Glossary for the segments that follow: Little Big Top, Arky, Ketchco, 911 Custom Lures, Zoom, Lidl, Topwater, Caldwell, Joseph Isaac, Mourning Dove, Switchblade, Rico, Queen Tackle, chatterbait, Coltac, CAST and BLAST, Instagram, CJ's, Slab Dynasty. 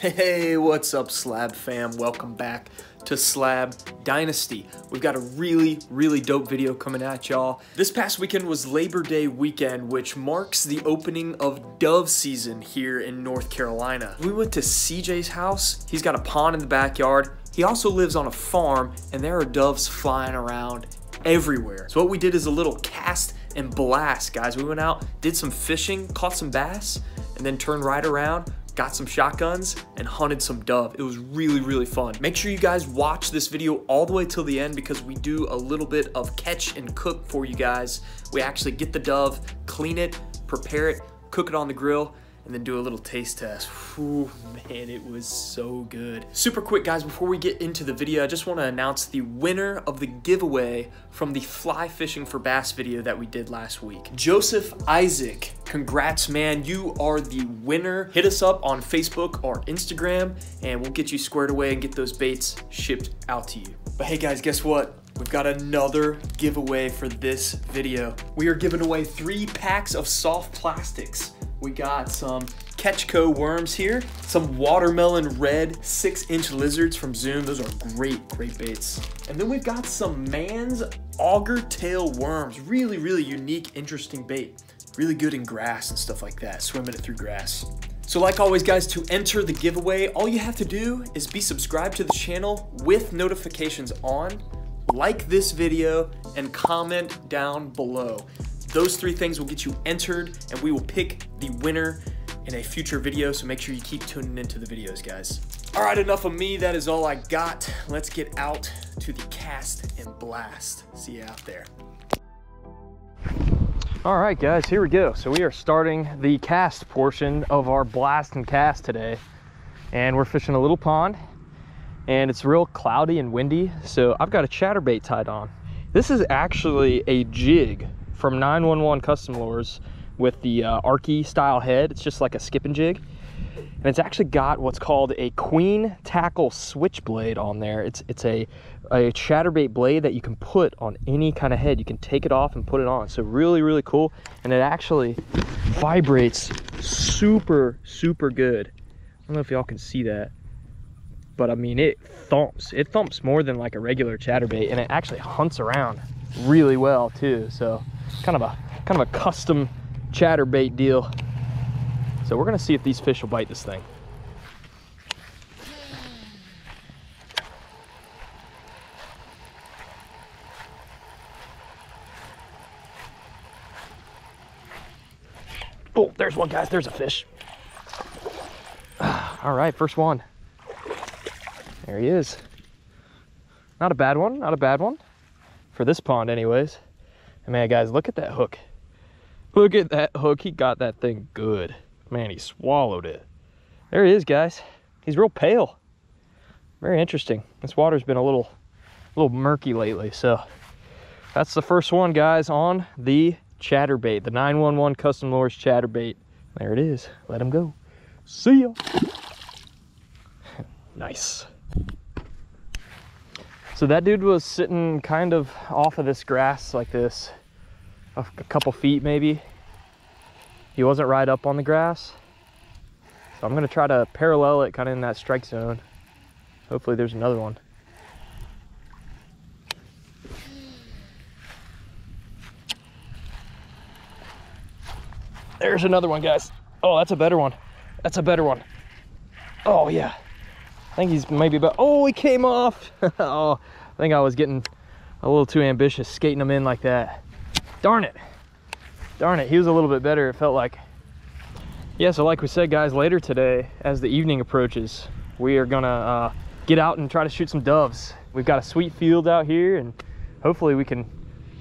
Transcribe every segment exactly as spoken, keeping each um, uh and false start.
Hey, what's up, Slab fam? Welcome back to Slab Dynasty. We've got a really, really dope video coming at y'all. This past weekend was Labor Day weekend, which marks the opening of dove season here in North Carolina. We went to C J's house. He's got a pond in the backyard. He also lives on a farm, and there are doves flying around everywhere. So what we did is a little cast and blast, guys. We went out, did some fishing, caught some bass, and then turned right around, got some shotguns, and hunted some dove. It was really, really fun. Make sure you guys watch this video all the way till the end because we do a little bit of catch and cook for you guys. We actually get the dove, clean it, prepare it, cook it on the grill, and then do a little taste test. Whew, man, it was so good. Super quick, guys, before we get into the video, I just wanna announce the winner of the giveaway from the fly fishing for bass video that we did last week. Joseph Isaac, congrats, man, you are the winner. Hit us up on Facebook or Instagram and we'll get you squared away and get those baits shipped out to you. But hey guys, guess what? We've got another giveaway for this video. We are giving away three packs of soft plastics. We got some Ketchco worms here, some watermelon red six inch lizards from Zoom. Those are great, great baits. And then we've got some man's auger tail worms. Really, really unique, interesting bait. Really good in grass and stuff like that, swimming it through grass. So like always, guys, to enter the giveaway, all you have to do is be subscribed to the channel with notifications on, like this video, and comment down below. Those three things will get you entered and we will pick the winner in a future video, so make sure you keep tuning into the videos, guys. All right, enough of me, that is all I got. Let's get out to the cast and blast. See you out there. All right, guys, here we go. So we are starting the cast portion of our blast and cast today. And we're fishing a little pond and it's real cloudy and windy. So I've got a chatterbait tied on. This is actually a jig from nine one one Custom Lures with the uh, Arky style head. It's just like a skipping jig. And it's actually got what's called a Queen Tackle Switchblade on there. It's it's a, a chatterbait blade that you can put on any kind of head. You can take it off and put it on. So really, really cool. And it actually vibrates super, super good. I don't know if y'all can see that, but I mean, it thumps. It thumps more than like a regular chatterbait, and it actually hunts around really well too. So kind of a kind of a custom chatterbait deal. So we're gonna see if these fish will bite this thing. Oh, there's one, guys, there's a fish. All right, first one. There he is. Not a bad one, not a bad one. For this pond anyways. Man, guys, look at that hook. Look at that hook. He got that thing good. Man, he swallowed it. There he is, guys. He's real pale. Very interesting. This water's been a little, a little murky lately. So that's the first one, guys, on the chatterbait, the nine one one Custom Lures chatterbait. There it is. Let him go. See ya. Nice. So that dude was sitting kind of off of this grass like this, a couple feet maybe. He wasn't right up on the grass. So I'm gonna try to parallel it kind of in that strike zone. Hopefully there's another one. There's another one, guys. Oh, that's a better one. That's a better one. Oh yeah. I think he's maybe about, oh, he came off. Oh, I think I was getting a little too ambitious skating him in like that. Darn it. Darn it, he was a little bit better, it felt like. Yeah, so like we said, guys, later today, as the evening approaches, we are gonna uh, get out and try to shoot some doves. We've got a sweet field out here and hopefully we can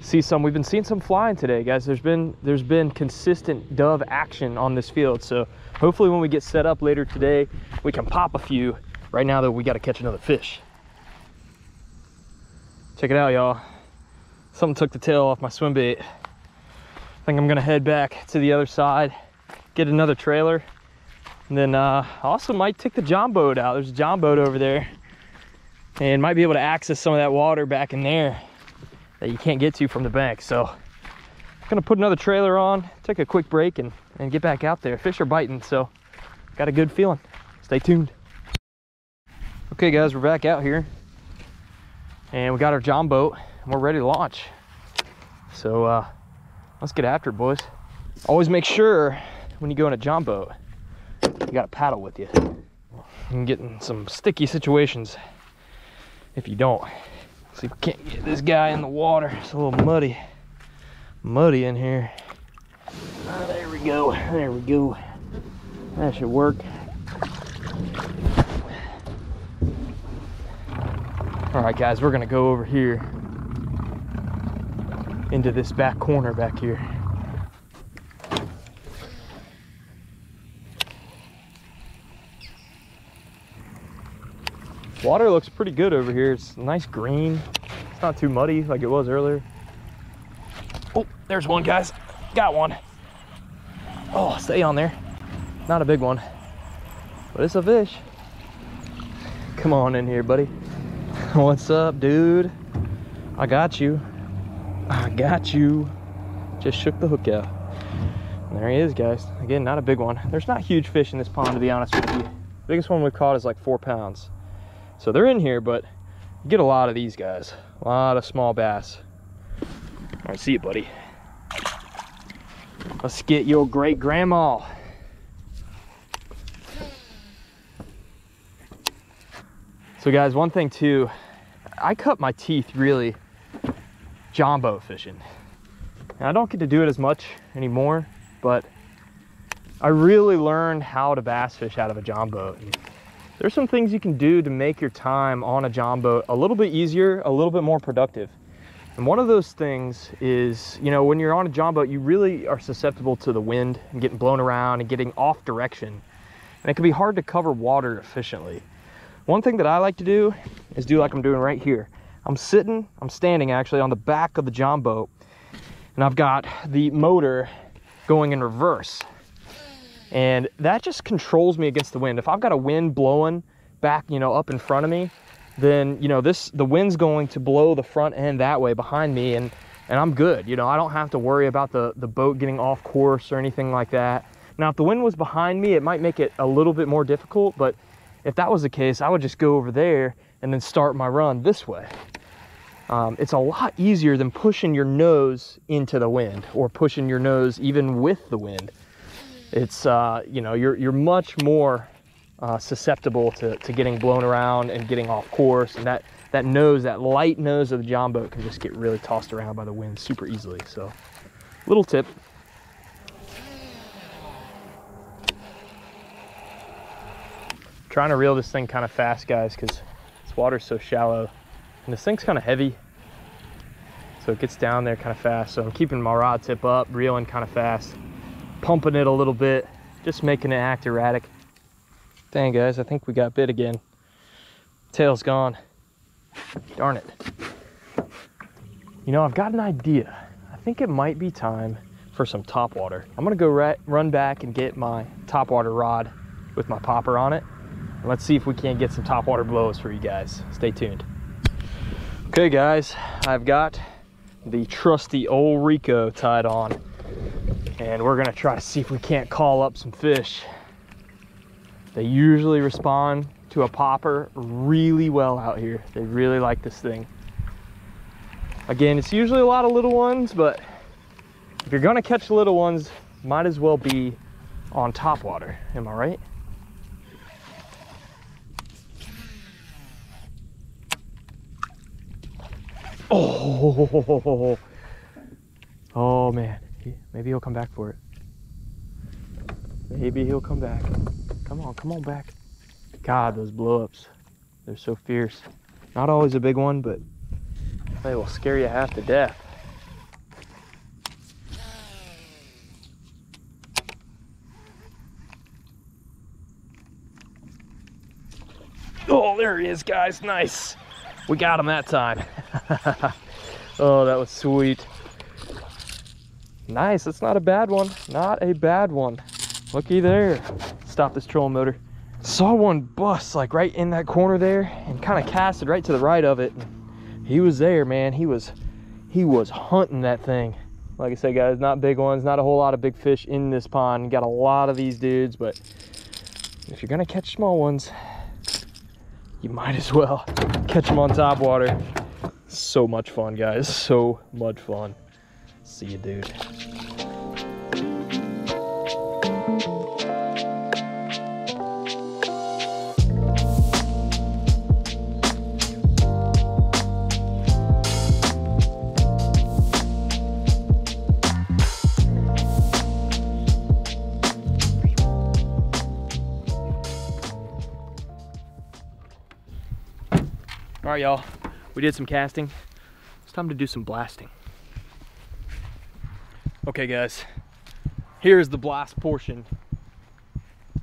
see some. We've been seeing some flying today, guys. There's been, there's been consistent dove action on this field. So hopefully when we get set up later today, we can pop a few. Right now though, we gotta catch another fish. Check it out, y'all. Something took the tail off my swim bait. I think I'm gonna head back to the other side, get another trailer, and then uh, also might take the John boat out. There's a John boat over there and might be able to access some of that water back in there that you can't get to from the bank. So I'm gonna put another trailer on, take a quick break and, and get back out there. Fish are biting, so got a good feeling. Stay tuned. Okay guys, we're back out here and we got our John boat and we're ready to launch. So uh, let's get after it, boys. Always make sure when you go in a John boat, you got a paddle with you. You can get in some sticky situations if you don't. See if we can't get this guy in the water. It's a little muddy, muddy in here. Oh, there we go, there we go. That should work. All right guys, we're gonna go over here into this back corner back here. Water looks pretty good over here. It's nice green. It's not too muddy like it was earlier. Oh, there's one, guys. Got one. Oh, stay on there. Not a big one, but it's a fish. Come on in here, buddy. What's up, dude? I got you. I got you. Just shook the hook out. And there he is, guys. Again, not a big one. There's not huge fish in this pond, to be honest with you. The biggest one we've caught is like four pounds. So they're in here, but you get a lot of these guys. A lot of small bass. All right, see you, buddy. Let's get your great grandma. So guys, one thing too, I cut my teeth really John boat fishing. And I don't get to do it as much anymore, but I really learned how to bass fish out of a John boat. And there's some things you can do to make your time on a John boat a little bit easier, a little bit more productive. And one of those things is, you know, when you're on a John boat, you really are susceptible to the wind and getting blown around and getting off direction. And it can be hard to cover water efficiently. One thing that I like to do is do like I'm doing right here. I'm sitting, I'm standing actually on the back of the John boat, and I've got the motor going in reverse. And that just controls me against the wind. If I've got a wind blowing back, you know, up in front of me, then, you know, this, the wind's going to blow the front end that way behind me, and, and I'm good. You know, I don't have to worry about the, the boat getting off course or anything like that. Now, if the wind was behind me, it might make it a little bit more difficult, but if that was the case, I would just go over there and then start my run this way. Um, it's a lot easier than pushing your nose into the wind or pushing your nose even with the wind. It's, uh, you know, you're, you're much more uh, susceptible to, to getting blown around and getting off course. And that, that nose, that light nose of the John boat can just get really tossed around by the wind super easily. So, little tip. I'm trying to reel this thing kind of fast, guys, because this water's so shallow. And this thing's kind of heavy. So it gets down there kind of fast. So I'm keeping my rod tip up, reeling kind of fast, pumping it a little bit, just making it act erratic. Dang guys, I think we got bit again. Tail's gone. Darn it. You know, I've got an idea. I think it might be time for some topwater. I'm gonna go right, run back and get my topwater rod with my popper on it. And let's see if we can't get some topwater blows for you guys. Stay tuned. Okay guys, I've got the trusty old Rico tied on. And we're gonna try to see if we can't call up some fish. They usually respond to a popper really well out here. They really like this thing. Again, it's usually a lot of little ones, but if you're gonna catch little ones, might as well be on top water. Am I right? Oh, oh man. Maybe he'll come back for it. Maybe he'll come back. Come on, come on back. God, those blow-ups. They're so fierce. Not always a big one, but they will scare you half to death. Oh, there he is, guys. Nice. We got him that time. Oh, that was sweet. Nice, that's not a bad one. Not a bad one. Looky there. Stop this trolling motor. Saw one bust like right in that corner there and kind of casted right to the right of it. He was there, man. He was he was hunting that thing. Like I said, guys, not big ones, not a whole lot of big fish in this pond. Got a lot of these dudes, but if you're gonna catch small ones, you might as well catch them on top water. So much fun, guys. So much fun. See you, dude. All right, y'all, we did some casting. It's time to do some blasting. Okay, guys, here's the blast portion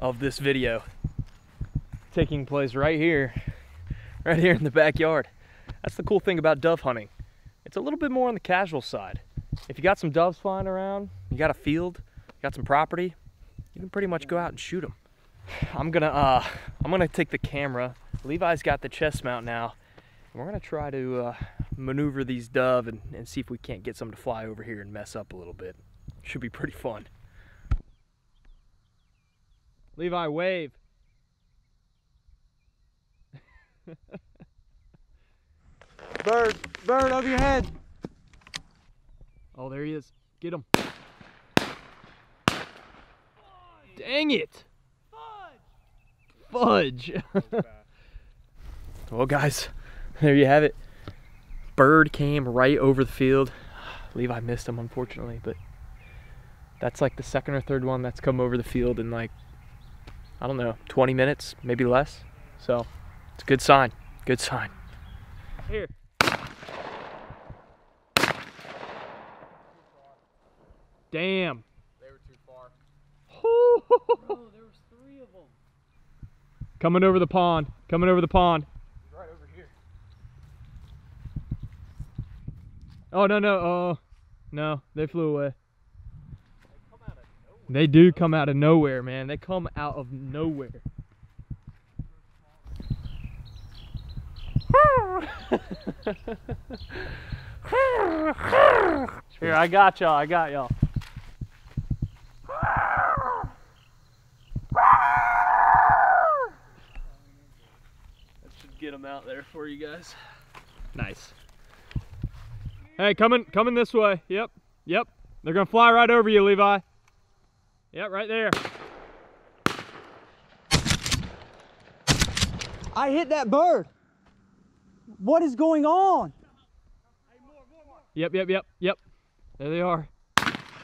of this video. Taking place right here, right here in the backyard. That's the cool thing about dove hunting. It's a little bit more on the casual side. If you got some doves flying around, you got a field, you got some property, you can pretty much go out and shoot them. I'm gonna, uh, I'm gonna take the camera. Levi's got the chest mount now. We're gonna try to uh, maneuver these dove and, and see if we can't get some to fly over here and mess up a little bit. Should be pretty fun. Levi, wave. Bird, bird over your head. Oh, there he is. Get him. Dang it. Fudge. Fudge. Well, guys. There you have it. Bird came right over the field. Levi missed him, unfortunately, but that's like the second or third one that's come over the field in like, I don't know, twenty minutes, maybe less. So it's a good sign, good sign. Here. Damn. They were too far. Bro, there was three of them. Coming over the pond, coming over the pond. Oh, no, no, oh, no, they flew away. They come out of nowhere. They do come out of nowhere, man. They come out of nowhere. Here, I got y'all, I got y'all. That should get them out there for you guys. Nice. Hey, coming, coming this way. Yep, yep. They're gonna fly right over you, Levi. Yep, right there. I hit that bird. What is going on? Hey, more, more, more. Yep, yep, yep, yep. There they are. I'm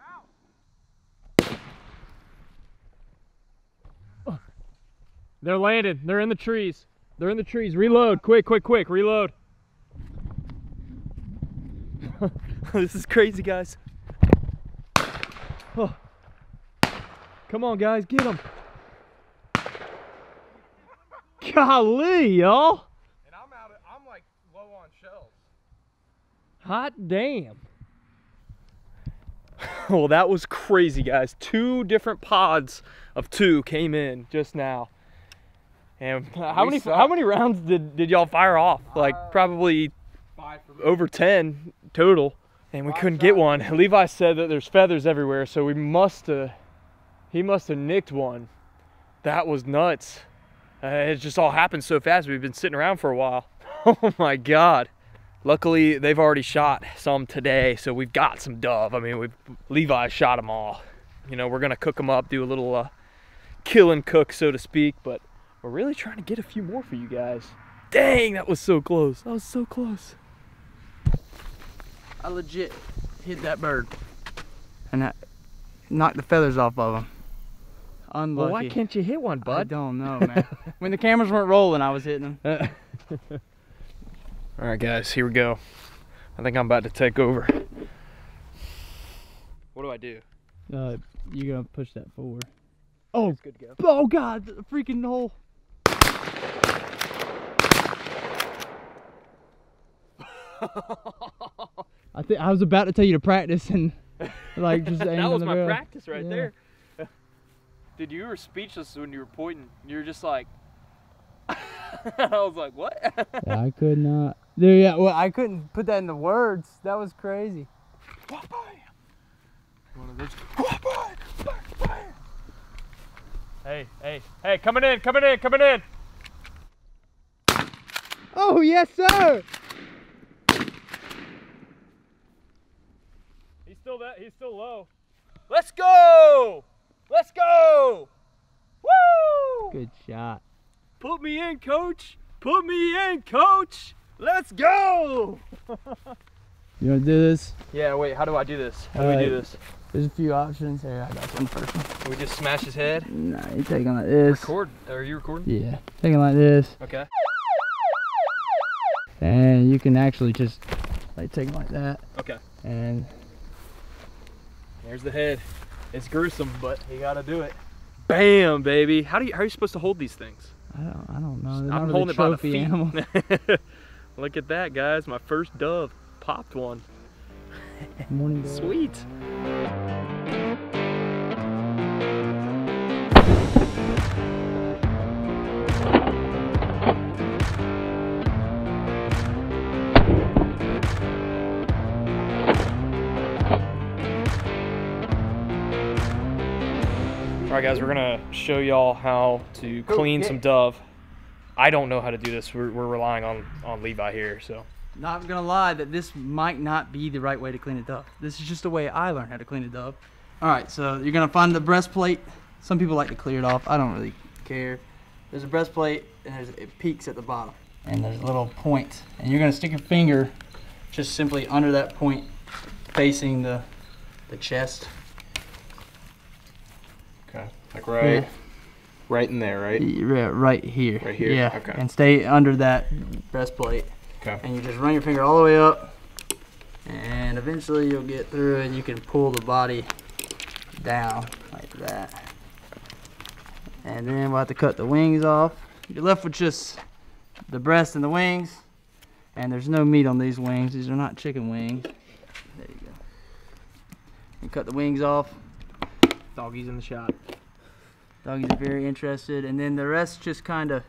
out. Oh. They're landed. They're in the trees. They're in the trees. Reload. Quick, quick, quick. Reload. This is crazy, guys. Oh. Come on, guys. Get them. Golly, y'all. And I'm out of, I'm like low on shells. Hot damn. Well, that was crazy, guys. Two different pods of two came in just now. And how we many suck. how many rounds did, did y'all fire off? Like uh, probably over ten total, and we five couldn't shots. Get one. Levi said that there's feathers everywhere, so we must have, he must have nicked one. That was nuts. Uh, it just all happened so fast. We've been sitting around for a while. Oh my God. Luckily, they've already shot some today, so we've got some dove. I mean, we've, Levi shot them all. You know, we're gonna cook them up, do a little uh, kill and cook, so to speak, but we're really trying to get a few more for you guys. Dang, that was so close. That was so close. I legit hit that bird. And I knocked the feathers off of him. Unlucky. Well, why can't you hit one, bud? I don't know, man. When the cameras weren't rolling, I was hitting them. All right, guys, here we go. I think I'm about to take over. What do I do? Uh, you're going to push that forward. Oh, good to go. Oh, God, the freaking hole. I think I was about to tell you to practice and like just aim. That was my practice right there. Dude, you were speechless when you were pointing. You were just like, I was like, what? Yeah, I could not. Dude, yeah, well, I couldn't put that into words. That was crazy. One of those. Hey, hey, hey, coming in, coming in, coming in. Oh, yes, sir. He's still that, he's still low. Let's go. Let's go. Woo! Good shot. Put me in, coach. Put me in, coach. Let's go. You want to do this? Yeah, wait, how do I do this? How do uh, we do this? There's a few options here. I got one person. We just smash his head? Nah, you take him like this. Record? Are you recording? Yeah, take him like this. Okay. And you can actually just like take him like that. Okay. And there's the head. It's gruesome, but you gotta do it. Bam, baby. How do you? How are you supposed to hold these things? I don't. I don't know. They're I'm holding it by the feet. Animal. Look at that, guys. My first dove. Popped one. Morning, sweet. All right, guys, we're gonna show y'all how to clean oh, yeah. some dove. I don't know how to do this. We're, we're relying on on Levi here, so. Not gonna lie that this might not be the right way to clean a dove. This is just the way I learned how to clean a dove. All right, so you're gonna find the breastplate. Some people like to clear it off. I don't really care. There's a breastplate and there's, it peaks at the bottom. And there's a little point. And you're gonna stick your finger just simply under that point facing the, the chest. Okay, like right, yeah. right in there, right? Yeah, right here. Right here, yeah. Okay. And stay under that breastplate. Okay. And you just run your finger all the way up, and eventually you'll get through and you can pull the body down like that. And then we'll have to cut the wings off. You're left with just the breast and the wings, and there's no meat on these wings. These are not chicken wings. There you go. And cut the wings off. Doggies in the shop. Doggies are very interested, and then the rest just kind of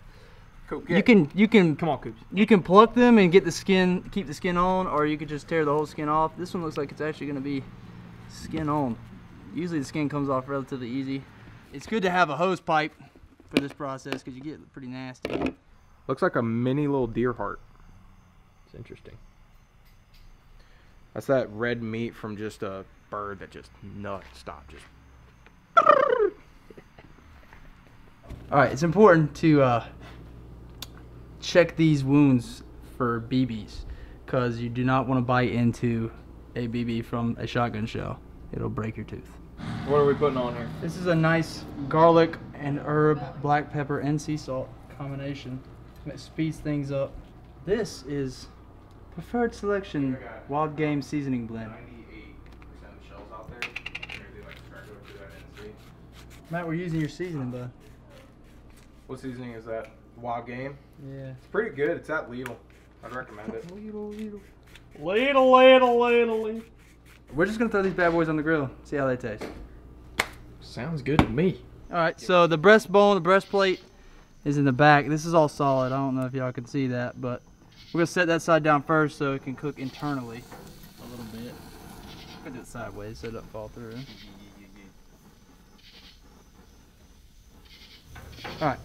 Coop, you can you can come on, Coops. You can pluck them and get the skin, keep the skin on, or you could just tear the whole skin off. This one looks like it's actually going to be skin on. Usually the skin comes off relatively easy. It's good to have a hose pipe for this process because you get pretty nasty. Looks like a mini little deer heart. It's interesting. That's that red meat from just a bird that just nut stopped just. All right, it's important to. Uh, check these wounds for B Bs because you do not want to bite into a B B from a shotgun shell. It'll break your tooth. What are we putting on here? This is a nice garlic and herb, black pepper and sea salt combination. It speeds things up. This is preferred selection wild game seasoning blend. ninety-eight percent of shells out there. Matt, we're using your seasoning, bud. What seasoning is that? Wild game? Yeah. It's pretty good. It's that Lidl. I'd recommend it. Lidl, Lidl. Lidl, Lidl, We're just going to throw these bad boys on the grill. See how they taste. Sounds good to me. All right. Yeah. So the breastbone, the breastplate is in the back. This is all solid. I don't know if y'all can see that, but we're going to set that side down first so it can cook internally a little bit. Put it sideways so it doesn't fall through. All right.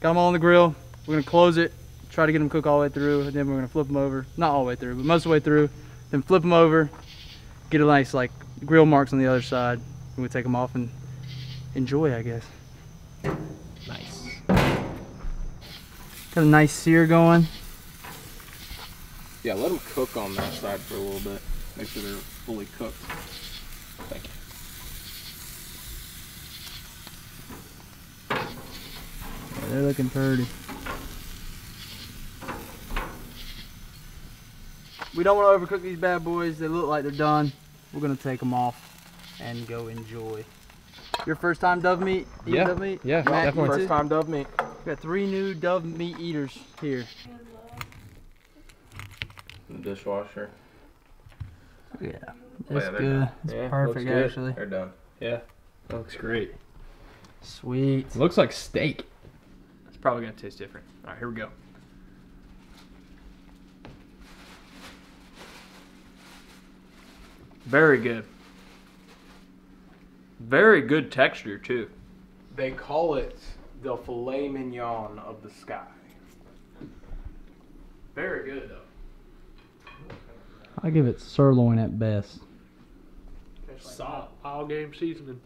Got them all on the grill. We're gonna close it, try to get them cooked all the way through, and then we're gonna flip them over. Not all the way through, but most of the way through. Then flip them over, get a nice like grill marks on the other side, and we take them off and enjoy, I guess. Nice. Got a nice sear going. Yeah, let them cook on that side for a little bit. Make sure they're fully cooked. Thank you. They're looking pretty. We don't want to overcook these bad boys. They look like they're done. We're going to take them off and go enjoy. Your first time dove meat? Eating yeah. Dove meat? Yeah, Matt, definitely. First time dove meat. We got three new dove meat eaters here. The dishwasher. Yeah, that's yeah, good. It's yeah, perfect, good. Actually. They're done. Yeah, that looks great. Sweet. It looks like steak. Probably gonna taste different. All right, here we go. Very good. Very good texture too. They call it the filet mignon of the sky. Very good, though. I give it sirloin at best. Salt, all game seasoning.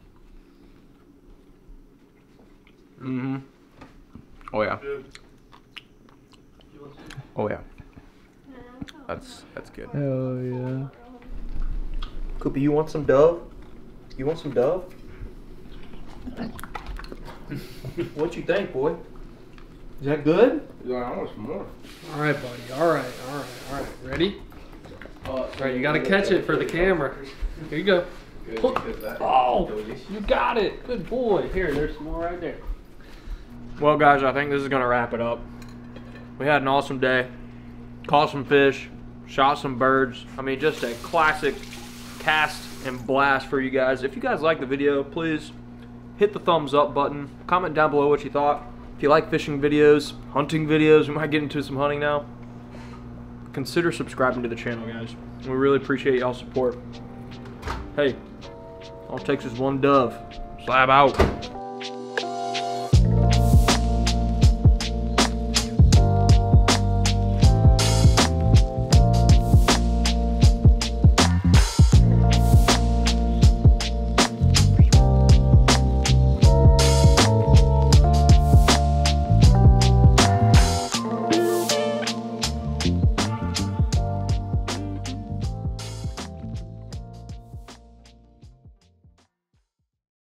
Mm-hmm. Oh yeah. Oh yeah. That's that's good. Oh yeah. Koopy, you want some dove? You want some dove? What you think, boy? Is that good? Yeah, I want some more. All right, buddy. All right, all right, all right. Ready? All right, you gotta catch it for the camera. Here you go. Good, good, oh, you got it. Good boy. Here, there's some more right there. Well, guys, I think this is going to wrap it up. We had an awesome day. Caught some fish. Shot some birds. I mean, just a classic cast and blast for you guys. If you guys like the video, please hit the thumbs up button. Comment down below what you thought. If you like fishing videos, hunting videos, we might get into some hunting now. Consider subscribing to the channel, guys. We really appreciate y'all's support. Hey, all it takes is one dove. Slab out.